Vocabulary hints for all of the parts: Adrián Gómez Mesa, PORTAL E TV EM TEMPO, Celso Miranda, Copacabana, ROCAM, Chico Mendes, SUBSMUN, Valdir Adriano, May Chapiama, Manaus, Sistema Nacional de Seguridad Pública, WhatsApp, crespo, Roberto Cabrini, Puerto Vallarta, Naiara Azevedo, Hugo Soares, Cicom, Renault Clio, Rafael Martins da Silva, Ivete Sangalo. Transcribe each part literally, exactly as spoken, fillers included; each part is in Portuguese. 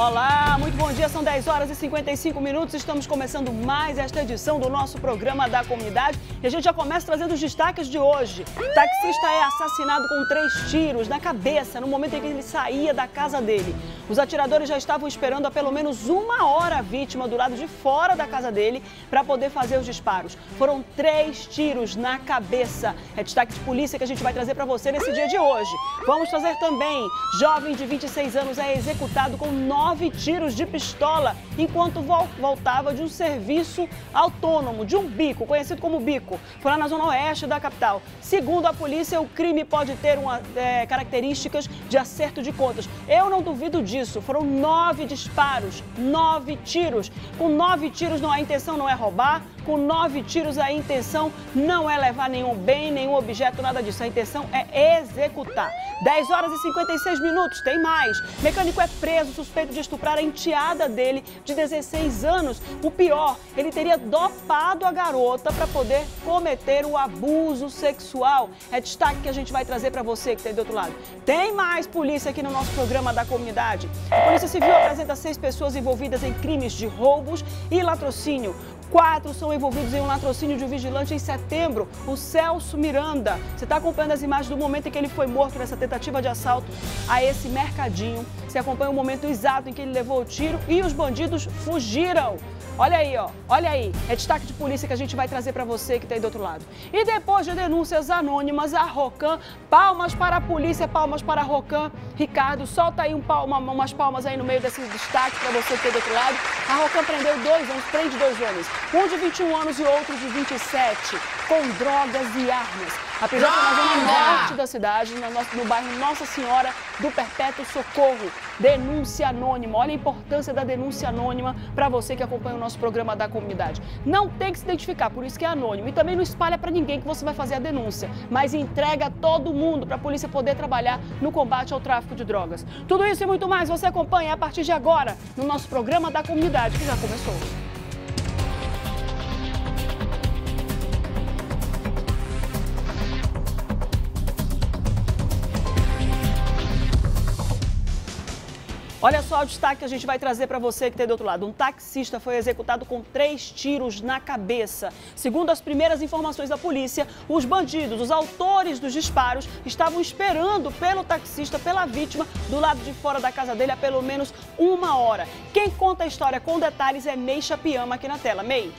Olá, muito bom dia, são dez horas e cinquenta e cinco minutos, estamos começando mais esta edição do nosso programa da comunidade e a gente já começa trazendo os destaques de hoje. O taxista é assassinado com três tiros na cabeça no momento em que ele saía da casa dele. Os atiradores já estavam esperando há pelo menos uma hora a vítima do lado de fora da casa dele para poder fazer os disparos. Foram três tiros na cabeça. É destaque de polícia que a gente vai trazer para você nesse dia de hoje. Vamos trazer também, jovem de vinte e seis anos é executado com nove Nove tiros de pistola enquanto voltava de um serviço autônomo, de um bico, conhecido como bico. Foi lá na zona oeste da capital. Segundo a polícia, o crime pode ter uma, é, características de acerto de contas. Eu não duvido disso. Foram nove disparos, nove tiros. Com nove tiros, não, a intenção não é roubar. Com nove tiros, a intenção não é levar nenhum bem, nenhum objeto, nada disso. A intenção é executar. dez horas e cinquenta e seis minutos, tem mais. Mecânico é preso, suspeito de de estuprar a enteada dele de dezesseis anos. O pior, ele teria dopado a garota para poder cometer o abuso sexual. É destaque que a gente vai trazer para você que está aí do outro lado. Tem mais polícia aqui no nosso programa da comunidade. A Polícia Civil apresenta seis pessoas envolvidas em crimes de roubos e latrocínio. Quatro são envolvidos em um latrocínio de um vigilante em setembro, o Celso Miranda. Você está acompanhando as imagens do momento em que ele foi morto nessa tentativa de assalto a esse mercadinho. Você acompanha o momento exato em que ele levou o tiro e os bandidos fugiram. Olha aí, ó, olha aí. É destaque de polícia que a gente vai trazer para você que está aí do outro lado. E depois de denúncias anônimas, a ROCAM, palmas para a polícia, palmas para a ROCAM. Ricardo, solta aí um palma, umas palmas aí no meio desse destaque para você que está aí do outro lado. A ROCAM prendeu dois homens, prende dois homens. Um de vinte e um anos e outro de vinte e sete, com drogas e armas. A prisão foi na zona norte da cidade, no bairro Nossa Senhora do Perpétuo Socorro. Denúncia anônima. Olha a importância da denúncia anônima para você que acompanha o nosso programa da comunidade. Não tem que se identificar, por isso que é anônimo. E também não espalha para ninguém que você vai fazer a denúncia, mas entrega a todo mundo para a polícia poder trabalhar no combate ao tráfico de drogas. Tudo isso e muito mais você acompanha a partir de agora no nosso programa da comunidade, que já começou. Olha só o destaque que a gente vai trazer para você que tem do outro lado. Um taxista foi executado com três tiros na cabeça. Segundo as primeiras informações da polícia, os bandidos, os autores dos disparos, estavam esperando pelo taxista, pela vítima, do lado de fora da casa dele há pelo menos uma hora. Quem conta a história com detalhes é May Chapiama aqui na tela. May.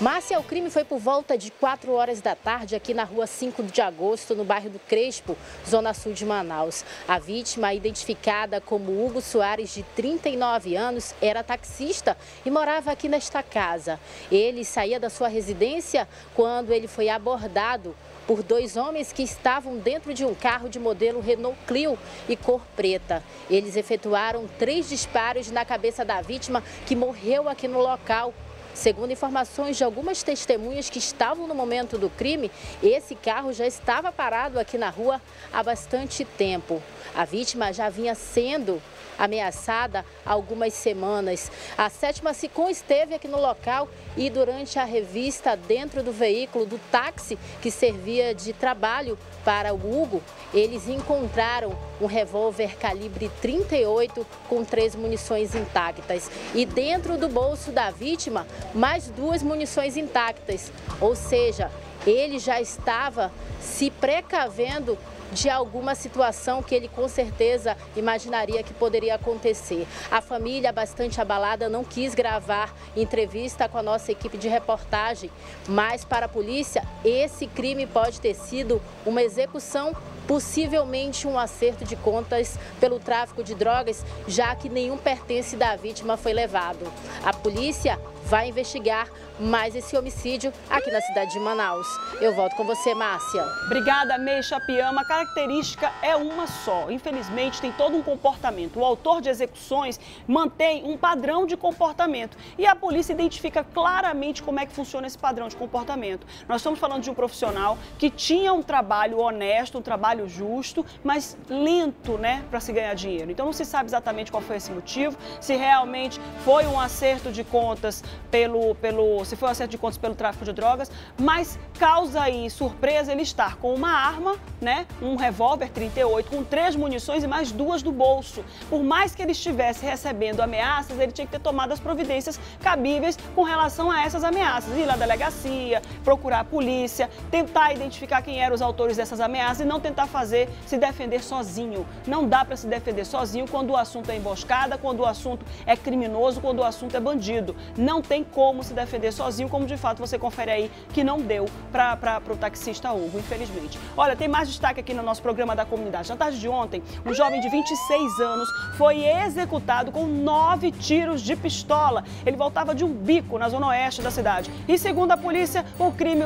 Márcia, o crime foi por volta de quatro horas da tarde aqui na rua cinco de agosto, no bairro do Crespo, zona sul de Manaus. A vítima, identificada como Hugo Soares, de trinta e nove anos, era taxista e morava aqui nesta casa. Ele saía da sua residência quando ele foi abordado por dois homens que estavam dentro de um carro de modelo Renault Clio e cor preta. Eles efetuaram três disparos na cabeça da vítima, que morreu aqui no local. Segundo informações de algumas testemunhas que estavam no momento do crime, esse carro já estava parado aqui na rua há bastante tempo. A vítima já vinha sendo ameaçada há algumas semanas. A sétima Cicom esteve aqui no local e durante a revista dentro do veículo do táxi que servia de trabalho para o Hugo, eles encontraram um revólver calibre trinta e oito com três munições intactas e dentro do bolso da vítima mais duas munições intactas, ou seja, ele já estava se precavendo de alguma situação que ele com certeza imaginaria que poderia acontecer. A família, bastante abalada, não quis gravar entrevista com a nossa equipe de reportagem, mas para a polícia, esse crime pode ter sido uma execução, possivelmente um acerto de contas pelo tráfico de drogas, já que nenhum pertence da vítima foi levado. A polícia vai investigar mais esse homicídio aqui na cidade de Manaus. Eu volto com você, Márcia. Obrigada, May Chapiama. A característica é uma só. Infelizmente, tem todo um comportamento. O autor de execuções mantém um padrão de comportamento e a polícia identifica claramente como é que funciona esse padrão de comportamento. Nós estamos falando de um profissional que tinha um trabalho honesto, um trabalho trabalho justo, mas lento, né, para se ganhar dinheiro. Então não se sabe exatamente qual foi esse motivo, se realmente foi um acerto de contas pelo, pelo, se foi um acerto de contas pelo tráfico de drogas, mas causa aí surpresa ele estar com uma arma, né, um revólver trinta e oito com três munições e mais duas do bolso. Por mais que ele estivesse recebendo ameaças, ele tinha que ter tomado as providências cabíveis com relação a essas ameaças, ir lá à delegacia, procurar a polícia, tentar identificar quem eram os autores dessas ameaças e não tentar fazer, se defender sozinho. Não dá para se defender sozinho quando o assunto é emboscada, quando o assunto é criminoso, quando o assunto é bandido. Não tem como se defender sozinho, como de fato você confere aí que não deu para o taxista Hugo, infelizmente. Olha, tem mais destaque aqui no nosso programa da comunidade. Na tarde de ontem, um jovem de vinte e seis anos foi executado com nove tiros de pistola. Ele voltava de um bico na zona oeste da cidade. E segundo a polícia, o crime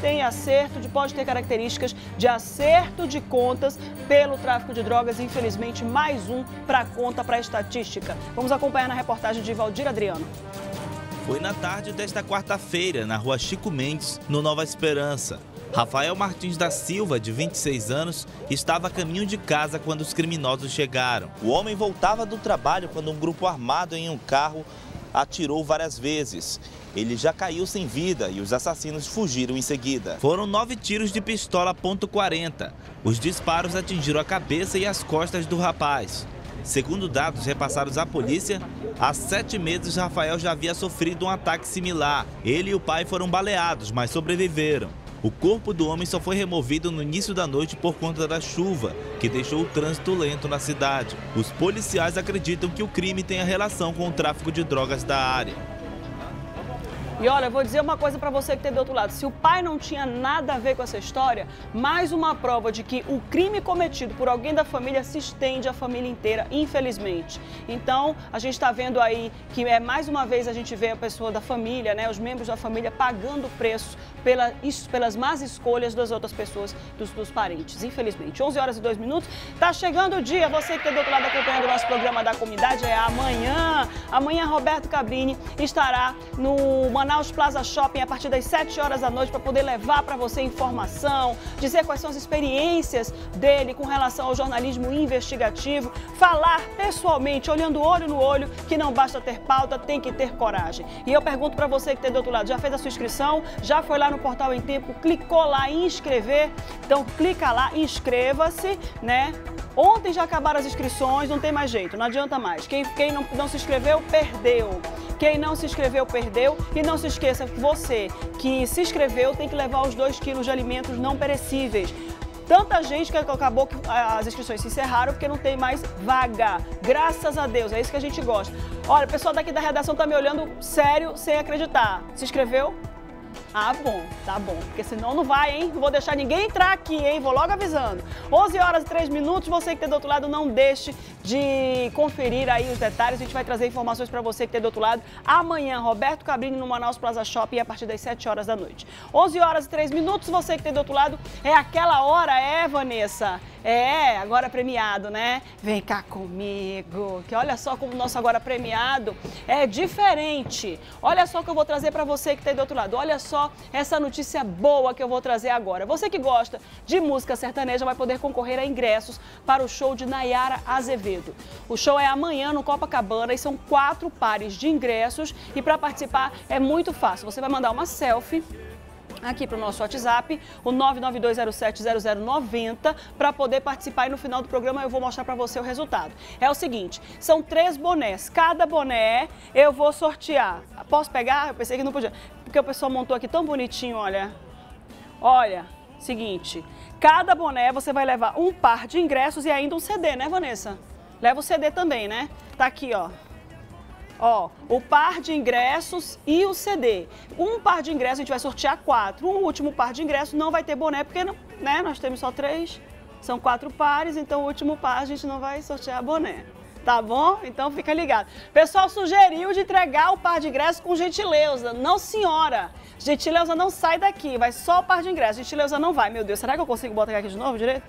tem acerto, de, pode ter características de acerto de contas pelo tráfico de drogas. E infelizmente, mais um para a conta, para a estatística. Vamos acompanhar na reportagem de Valdir Adriano. Foi na tarde desta quarta-feira, na rua Chico Mendes, no Nova Esperança. Rafael Martins da Silva, de vinte e seis anos, estava a caminho de casa quando os criminosos chegaram. O homem voltava do trabalho quando um grupo armado em um carro atirou várias vezes. Ele já caiu sem vida e os assassinos fugiram em seguida. Foram nove tiros de pistola ponto quarenta. Os disparos atingiram a cabeça e as costas do rapaz. Segundo dados repassados à polícia, há sete meses Rafael já havia sofrido um ataque similar. Ele e o pai foram baleados, mas sobreviveram. O corpo do homem só foi removido no início da noite por conta da chuva, que deixou o trânsito lento na cidade. Os policiais acreditam que o crime tenha relação com o tráfico de drogas da área. E olha, eu vou dizer uma coisa para você que tem do outro lado. Se o pai não tinha nada a ver com essa história, mais uma prova de que o crime cometido por alguém da família se estende à família inteira, infelizmente. Então, a gente está vendo aí que é mais uma vez a gente vê a pessoa da família, né, os membros da família pagando o preço pela, isso, pelas más escolhas das outras pessoas, dos, dos parentes, infelizmente. onze horas e dois minutos, tá chegando o dia. Você que tem do outro lado acompanhando o nosso programa da comunidade, é amanhã. Amanhã, Roberto Cabrini estará no Manaus Plaza Shopping a partir das sete horas da noite para poder levar para você informação, dizer quais são as experiências dele com relação ao jornalismo investigativo, falar pessoalmente, olhando olho no olho, que não basta ter pauta, tem que ter coragem. E eu pergunto para você que tem do outro lado, já fez a sua inscrição? Já foi lá no portal Em Tempo, clicou lá em inscrever? Então clica lá, inscreva-se, né? Ontem já acabaram as inscrições, não tem mais jeito, não adianta mais. Quem, quem não, não se inscreveu, perdeu. Quem não se inscreveu, perdeu. E não se esqueça que você que se inscreveu tem que levar os dois quilos de alimentos não perecíveis. Tanta gente que acabou que as inscrições se encerraram porque não tem mais vaga. Graças a Deus, é isso que a gente gosta. Olha, o pessoal daqui da redação tá me olhando sério, sem acreditar. Se inscreveu? Ah, bom, tá bom, porque senão não vai, hein? Não vou deixar ninguém entrar aqui, hein? Vou logo avisando. onze horas e três minutos, você que tem do outro lado, não deixe de conferir aí os detalhes. A gente vai trazer informações para você que tem do outro lado amanhã. Roberto Cabrini no Manaus Plaza Shopping a partir das sete horas da noite. onze horas e três minutos, você que tem do outro lado, é aquela hora, é, Vanessa? É, agora premiado, né? Vem cá comigo, que olha só como o nosso agora premiado é diferente. Olha só o que eu vou trazer para você que tem do outro lado. Olha só essa notícia boa que eu vou trazer agora. Você que gosta de música sertaneja vai poder concorrer a ingressos para o show de Naiara Azevedo. O show é amanhã no Copacabana e são quatro pares de ingressos. E para participar é muito fácil. Você vai mandar uma selfie aqui para o nosso WhatsApp, o nove nove dois zero sete zero zero nove zero, para poder participar e no final do programa eu vou mostrar para você o resultado. É o seguinte, são três bonés, cada boné eu vou sortear. Posso pegar? Eu pensei que não podia, porque o pessoal montou aqui tão bonitinho, olha. Olha, seguinte, cada boné você vai levar um par de ingressos e ainda um C D, né, Vanessa? Leva o C D também, né? Tá aqui, ó. Ó, o par de ingressos e o C D. Um par de ingressos, a gente vai sortear quatro. O último par de ingressos não vai ter boné, porque não, né, nós temos só três. São quatro pares, então o último par a gente não vai sortear boné. Tá bom? Então fica ligado. O pessoal sugeriu de entregar o par de ingressos com gentileza. Não, senhora. Gentileza não sai daqui, vai só o par de ingressos. Gentileza não vai. Meu Deus, será que eu consigo botar aqui de novo direito?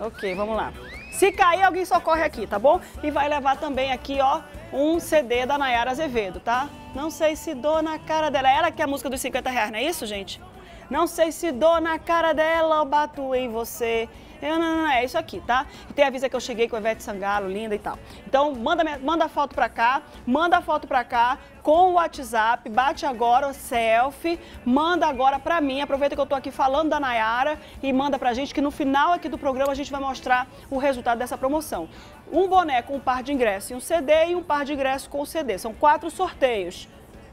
Ok, vamos lá. Se cair, alguém socorre aqui, tá bom? E vai levar também aqui, ó, um C D da Naiara Azevedo, tá? Não sei se dou na cara dela. Ela que é a música dos cinquenta reais, não é isso, gente? Não sei se dou na cara dela ou bato em você. Eu, não, não, não, é isso aqui, tá? E tem avisa que eu cheguei com a Ivete Sangalo, linda e tal. Então, manda, manda a foto pra cá, manda a foto pra cá com o WhatsApp, bate agora o selfie, manda agora pra mim, aproveita que eu tô aqui falando da Naiara e manda pra gente que no final aqui do programa a gente vai mostrar o resultado dessa promoção. Um boné com um par de ingresso e um C D e um par de ingresso com um C D. São quatro sorteios.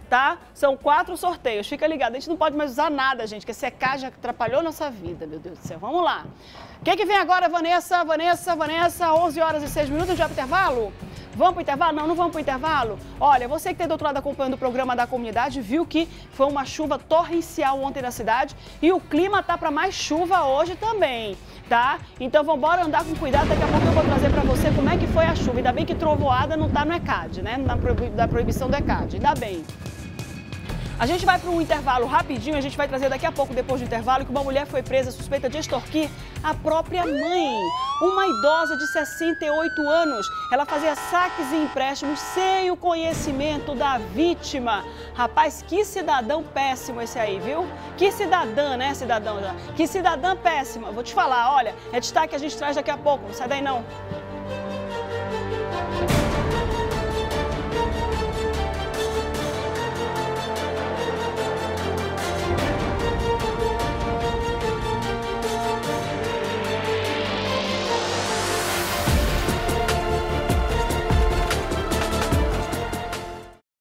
Tá? São quatro sorteios, fica ligado, a gente não pode mais usar nada, gente, que esse E C A D já atrapalhou nossa vida, meu Deus do céu, vamos lá. O que que vem agora, Vanessa, Vanessa, Vanessa, onze horas e seis minutos de intervalo? Vamos pro intervalo? Não, não vamos pro intervalo? Olha, você que tá do outro lado acompanhando o programa da comunidade, viu que foi uma chuva torrencial ontem na cidade e o clima tá para mais chuva hoje também, tá? Então vamos embora andar com cuidado, daqui a pouco eu vou trazer para você como é que foi a chuva. Ainda bem que trovoada não tá no E C A D, né? Na proibi- da proibição do E C A D, ainda bem. A gente vai para um intervalo rapidinho, a gente vai trazer daqui a pouco, depois do intervalo, que uma mulher foi presa suspeita de extorquir a própria mãe. Uma idosa de sessenta e oito anos, ela fazia saques e empréstimos sem o conhecimento da vítima. Rapaz, que cidadão péssimo esse aí, viu? Que cidadã, né, cidadão? Que cidadã péssima. Vou te falar, olha, é destaque que a gente traz daqui a pouco, não sai daí não.